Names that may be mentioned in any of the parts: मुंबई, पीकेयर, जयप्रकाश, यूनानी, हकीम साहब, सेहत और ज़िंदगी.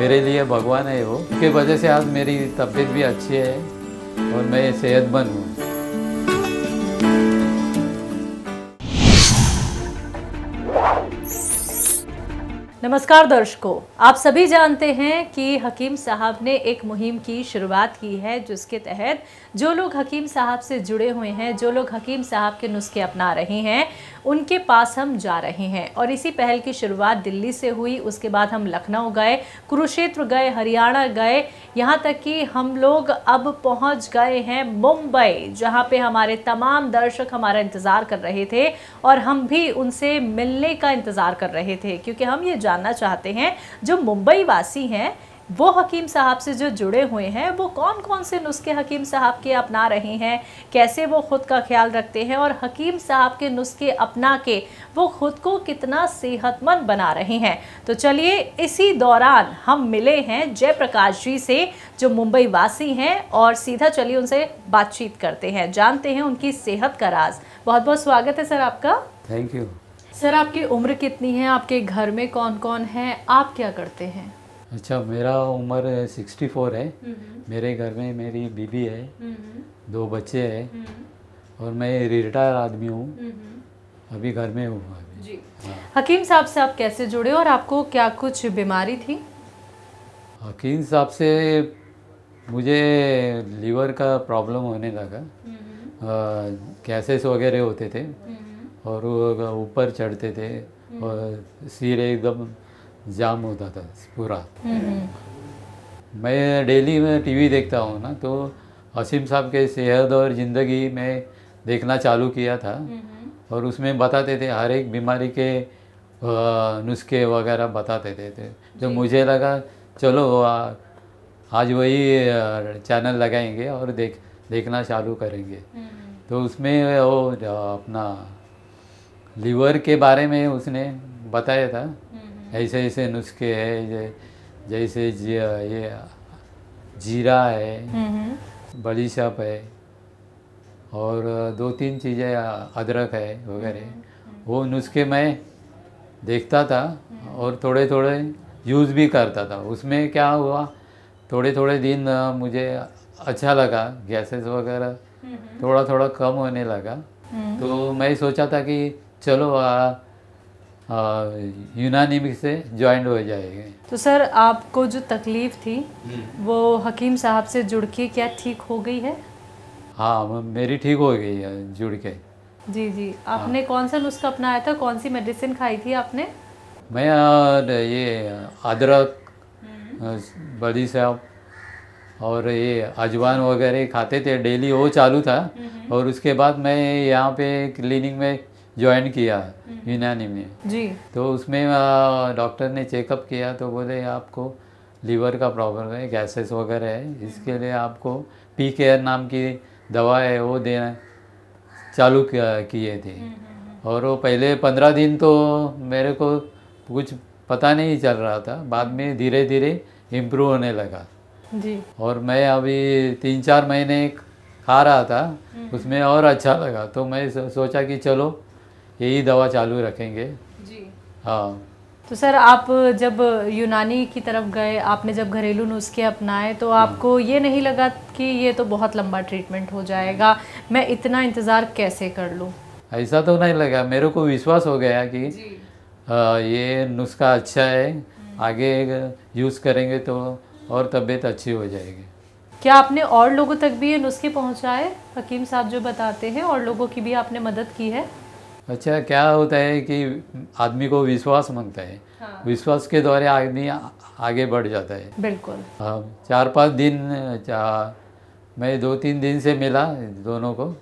मेरे लिए भगवान है वो, उसके वजह से आज मेरी तबीयत भी अच्छी है और मैं सेहतमंद हूँ। नमस्कार दर्शकों, आप सभी जानते हैं कि हकीम साहब ने एक मुहिम की शुरुआत की है, जिसके तहत जो लोग हकीम साहब से जुड़े हुए हैं, जो लोग हकीम साहब के नुस्खे अपना रहे हैं, उनके पास हम जा रहे हैं। और इसी पहल की शुरुआत दिल्ली से हुई, उसके बाद हम लखनऊ गए, कुरुक्षेत्र गए, हरियाणा गए, यहाँ तक कि हम लोग अब पहुँच गए हैं मुंबई, जहाँ पे हमारे तमाम दर्शक हमारा इंतज़ार कर रहे थे और हम भी उनसे मिलने का इंतज़ार कर रहे थे, क्योंकि हम ये जानना चाहते हैं जो मुंबई वासी हैं वो हकीम साहब से जो जुड़े हुए हैं वो कौन कौन से नुस्खे हकीम साहब के अपना रहे हैं, कैसे वो ख़ुद का ख्याल रखते हैं और हकीम साहब के नुस्खे अपना के वो ख़ुद को कितना सेहतमंद बना रहे हैं। तो चलिए, इसी दौरान हम मिले हैं जयप्रकाश जी से जो मुंबई वासी हैं, और सीधा चलिए उनसे बातचीत करते हैं, जानते हैं उनकी सेहत का राज। बहुत बहुत स्वागत है सर आपका। Thank you. सर आपकी उम्र कितनी है, आपके घर में कौन कौन है, आप क्या करते हैं? अच्छा, मेरा उम्र 64 है। मेरे घर में मेरी बीवी है, 2 बच्चे हैं और मैं रिटायर आदमी हूँ, अभी घर में हूँ जी। हकीम साहब से आप कैसे जुड़े और आपको क्या कुछ बीमारी थी? हकीम साहब से मुझे लीवर का प्रॉब्लम होने लगा, गैसेस वगैरह होते थे और ऊपर चढ़ते थे और सिर एकदम जाम होता था पूरा। मैं डेली में टीवी देखता हूँ ना, तो हकीम साहब के सेहत और ज़िंदगी में देखना चालू किया था और उसमें बताते थे हर एक बीमारी के नुस्खे वगैरह बताते थे। तो मुझे लगा चलो आज वही चैनल लगाएंगे और देखना चालू करेंगे। तो उसमें वो अपना लीवर के बारे में उसने बताया था, ऐसे ऐसे नुस्खे है, जैसे ये जीरा है, बलीशप है और 2-3 चीज़ें अदरक है वगैरह। वो नुस्खे मैं देखता था और थोड़े थोड़े यूज़ भी करता था। उसमें क्या हुआ, थोड़े थोड़े दिन मुझे अच्छा लगा, गैसेस वगैरह थोड़ा थोड़ा कम होने लगा। तो मैं सोचा था कि चलो यूनानी से ज्वाइन हो जाएंगे। तो सर आपको जो तकलीफ़ थी वो हकीम साहब से जुड़ के क्या ठीक हो गई है? हाँ, मेरी ठीक हो गई है जुड़ के। जी जी। आपने कौन सा नुस्खा अपनाया था, कौन सी मेडिसिन खाई थी आपने? मैं ये अदरक, बड़ी साहब और ये अजवान वगैरह खाते थे डेली, वो चालू था। और उसके बाद मैं यहाँ पे क्लिनिक में ज्वाइन किया यूनानी में जी। तो उसमें डॉक्टर ने चेकअप किया तो बोले आपको लीवर का प्रॉब्लम है, गैसेस वगैरह है, इसके लिए आपको पीकेयर नाम की दवा है वो देना चालू किए थे। और वो पहले 15 दिन तो मेरे को कुछ पता नहीं चल रहा था, बाद में धीरे धीरे इम्प्रूव होने लगा जी। और मैं अभी 3-4 महीने खा रहा था, उसमें और अच्छा लगा। तो मैं सोचा कि चलो यही दवा चालू रखेंगे जी। हाँ। तो सर आप जब यूनानी की तरफ गए, आपने जब घरेलू नुस्खे अपनाए, तो आपको ये नहीं लगा कि ये तो बहुत लंबा ट्रीटमेंट हो जाएगा, मैं इतना इंतज़ार कैसे कर लूँ? ऐसा तो नहीं लगा, मेरे को विश्वास हो गया कि ये नुस्खा अच्छा है, आगे यूज़ करेंगे तो और तबीयत अच्छी हो जाएगी। क्या आपने और लोगों तक भी ये नुस्खे पहुंचाए? हकीम साहब जो बताते हैं और लोगों की भी आपने मदद की है? अच्छा, क्या होता है कि आदमी को विश्वास मांगता है। हाँ। विश्वास के द्वारे आदमी आगे बढ़ जाता है। बिल्कुल। हाँ, 4-5 दिन मैं 2-3 दिन से मिला दोनों को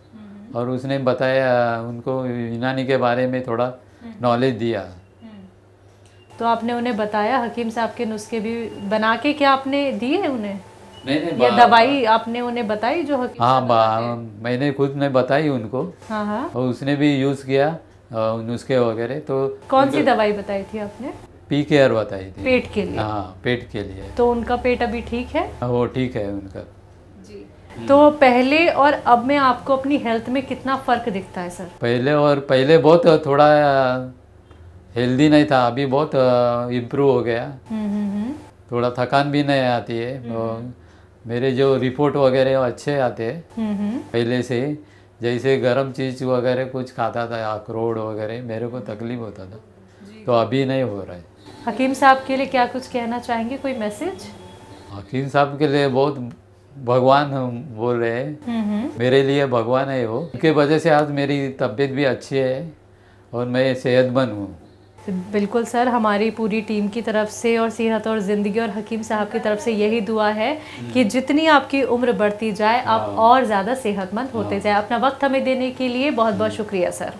और उसने बताया, उनको यूनानी के बारे में थोड़ा नॉलेज दिया। तो आपने उन्हें बताया हकीम साहब के नुस्खे भी बना के, क्या आपने दिए उन्हें? नहीं, ये दवाई आपने उन्हें बताई जो हकीम? हाँ, मैंने खुद ने बताई उनको। हाँ। और उसने भी यूज़ किया नुस्खे वगैरह। तो कौन सी दवाई बताई थी आपने? पीकेयर बताई थी, पेट के लिए। हाँ, पेट के लिए। तो उनका पेट अभी ठीक है? वो ठीक है उनका जी। तो पहले और अब में आपको अपनी हेल्थ में कितना फ़र्क दिखता है सर? पहले बहुत थोड़ा हेल्दी नहीं था, अभी बहुत इम्प्रूव हो गया। थोड़ा थकान भी नहीं आती है। और मेरे जो रिपोर्ट वगैरह अच्छे आते हैं पहले से। जैसे गर्म चीज़ वगैरह कुछ खाता था, अखरोट वगैरह, मेरे को तकलीफ होता था, तो अभी नहीं हो रहा है। हकीम साहब के लिए क्या कुछ कहना चाहेंगे, कोई मैसेज? हकीम साहब के लिए बहुत भगवान हम बोल रहे हैं, मेरे लिए भगवान है वो। उनके वजह से आज मेरी तबीयत भी अच्छी है और मैं सेहतमंद हूँ। बिल्कुल सर, हमारी पूरी टीम की तरफ से और सेहत और ज़िंदगी और हकीम साहब की तरफ से यही दुआ है कि जितनी आपकी उम्र बढ़ती जाए आप और ज़्यादा सेहतमंद होते जाए। अपना वक्त हमें देने के लिए बहुत बहुत शुक्रिया सर।